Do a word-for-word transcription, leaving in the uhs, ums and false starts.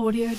Audio.